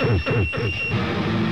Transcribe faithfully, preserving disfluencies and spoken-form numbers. Hey, hey, hey.